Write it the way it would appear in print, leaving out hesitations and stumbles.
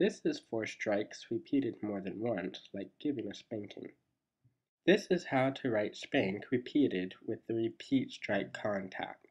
This is for strikes repeated more than once, like giving a spanking. This is how to write spank repeated with the repeat strike contact.